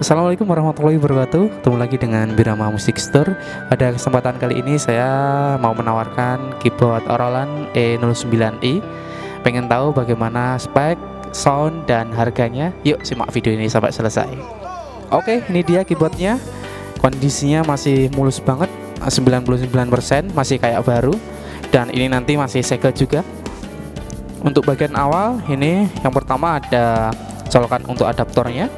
Assalamualaikum warahmatullahi wabarakatuh. Ketemu lagi dengan Birama Music Store. Pada kesempatan kali ini saya mau menawarkan keyboard Roland E09i. Pengen tahu bagaimana spek, sound, dan harganya? Yuk simak video ini sampai selesai. Oke, ini dia keyboardnya. Kondisinya masih mulus banget, 99% masih kayak baru. Dan ini nanti masih segel juga. Untuk bagian awal, ini yang pertama ada colokan untuk adaptornya.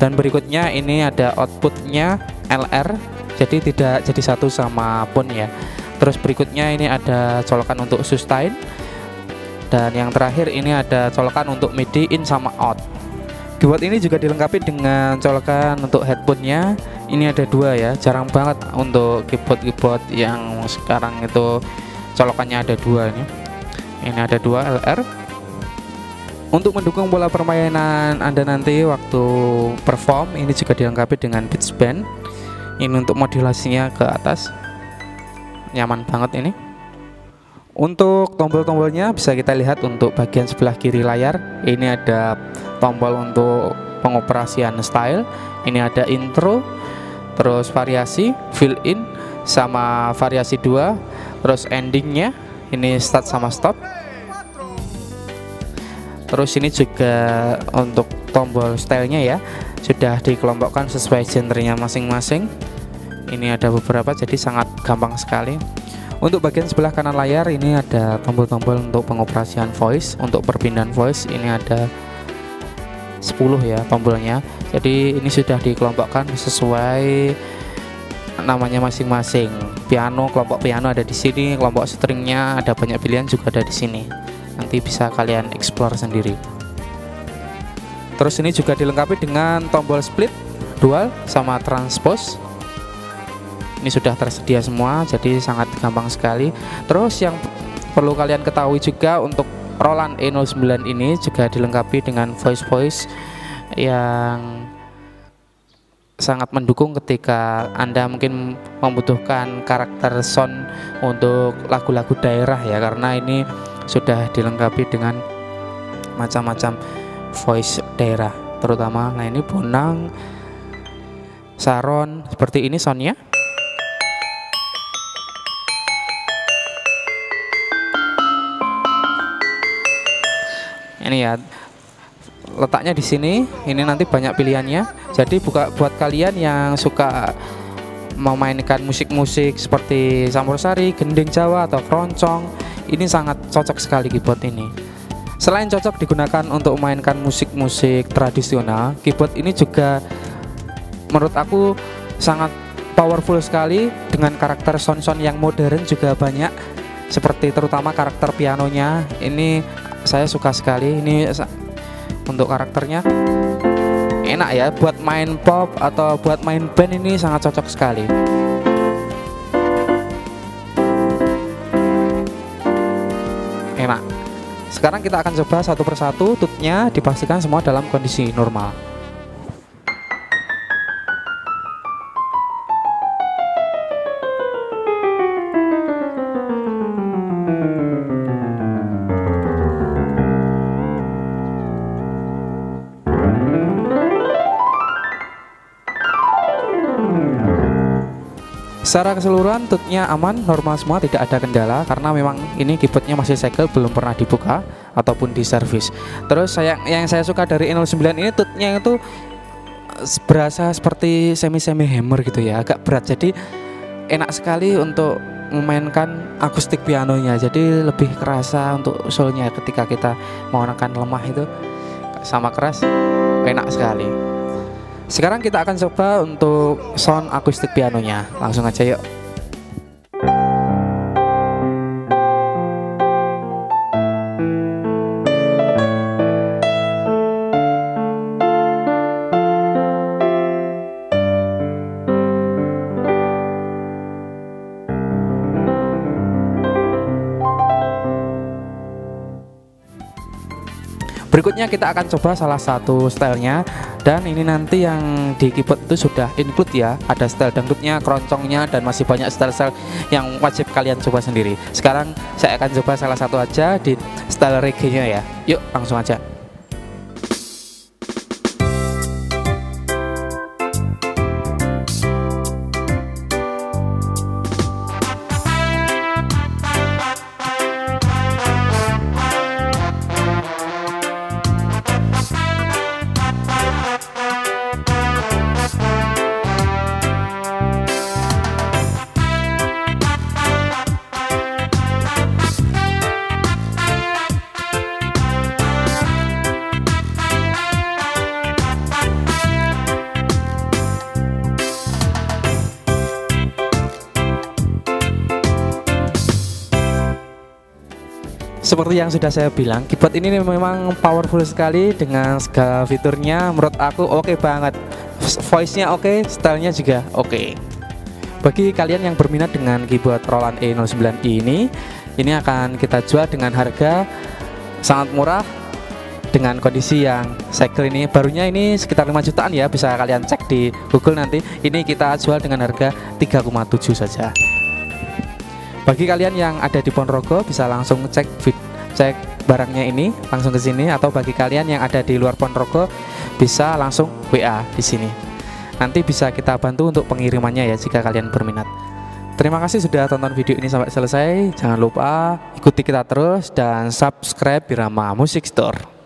Dan berikutnya ini ada outputnya LR, jadi tidak jadi satu sama pun ya. Terus berikutnya ini ada colokan untuk sustain, dan yang terakhir ini ada colokan untuk MIDI in sama out. Keyboard ini juga dilengkapi dengan colokan untuk headphone-nya. Ini ada dua ya, jarang banget untuk keyboard yang sekarang itu colokannya ada dua nih. Ini ada dua LR. Untuk mendukung pola permainan Anda nanti waktu perform, ini juga dilengkapi dengan pitch bend. Ini untuk modulasinya ke atas, nyaman banget ini. Untuk tombol-tombolnya bisa kita lihat untuk bagian sebelah kiri layar. Ini ada tombol untuk pengoperasian style. Ini ada intro, terus variasi, fill in, sama variasi 2. Terus endingnya, ini start sama stop. Terus ini juga untuk tombol stylenya ya, sudah dikelompokkan sesuai genrenya masing-masing. Ini ada beberapa, jadi sangat gampang sekali. Untuk bagian sebelah kanan layar ini ada tombol-tombol untuk pengoperasian voice. Untuk perpindahan voice ini ada 10 ya tombolnya. Jadi ini sudah dikelompokkan sesuai namanya masing-masing. Piano, kelompok piano ada di sini, kelompok stringnya ada banyak pilihan juga ada di sini. Nanti bisa kalian explore sendiri. Terus ini juga dilengkapi dengan tombol split, dual, sama transpose. Ini sudah tersedia semua, jadi sangat gampang sekali. Terus yang perlu kalian ketahui juga untuk Roland E09 ini juga dilengkapi dengan voice-voice yang sangat mendukung ketika Anda mungkin membutuhkan karakter sound untuk lagu-lagu daerah ya, karena ini sudah dilengkapi dengan macam-macam voice daerah, terutama nah ini Bonang, Saron, seperti ini soundnya. Ini ya letaknya di sini. Ini nanti banyak pilihannya. Jadi buat kalian yang suka memainkan musik-musik seperti campursari, gending Jawa, atau keroncong, ini sangat cocok sekali keyboard ini. Selain cocok digunakan untuk memainkan musik-musik tradisional, keyboard ini juga menurut aku sangat powerful sekali dengan karakter sound-sound yang modern juga banyak, seperti terutama karakter pianonya. Ini saya suka sekali ini untuk karakternya. Enak ya buat main pop atau buat main band, ini sangat cocok sekali. Enak. Sekarang kita akan coba satu persatu. Tutnya dipastikan semua dalam kondisi normal. Secara keseluruhan tutnya aman, normal semua, tidak ada kendala, karena memang ini keyboardnya masih segel, belum pernah dibuka ataupun diservis. Terus yang saya suka dari E09 ini, tutnya itu berasa seperti semi-semi hammer gitu ya, agak berat, jadi enak sekali untuk memainkan akustik pianonya. Jadi lebih kerasa untuk soulnya ketika kita mau menekan lemah itu sama keras, enak sekali. Sekarang kita akan coba untuk sound akustik pianonya. Langsung aja yuk. Berikutnya kita akan coba salah satu stylenya, dan ini nanti yang di keyboard itu sudah include ya, ada style dangdutnya, keroncongnya, dan masih banyak style-style yang wajib kalian coba sendiri. Sekarang saya akan coba salah satu aja di style reggae-nya ya. Yuk langsung aja. Seperti yang sudah saya bilang, keyboard ini memang powerful sekali dengan segala fiturnya. Menurut aku oke banget, voice-nya oke, stylenya juga oke. Bagi kalian yang berminat dengan keyboard Roland E09i ini akan kita jual dengan harga sangat murah dengan kondisi yang segel ini. Barunya ini sekitar 5 jutaan ya, bisa kalian cek di Google nanti. Ini kita jual dengan harga 3,7 saja. Bagi kalian yang ada di Ponorogo bisa langsung cek barangnya ini langsung ke sini, atau bagi kalian yang ada di luar Ponorogo bisa langsung WA di sini. Nanti bisa kita bantu untuk pengirimannya ya jika kalian berminat. Terima kasih sudah tonton video ini sampai selesai. Jangan lupa ikuti kita terus dan subscribe Birama Music Store.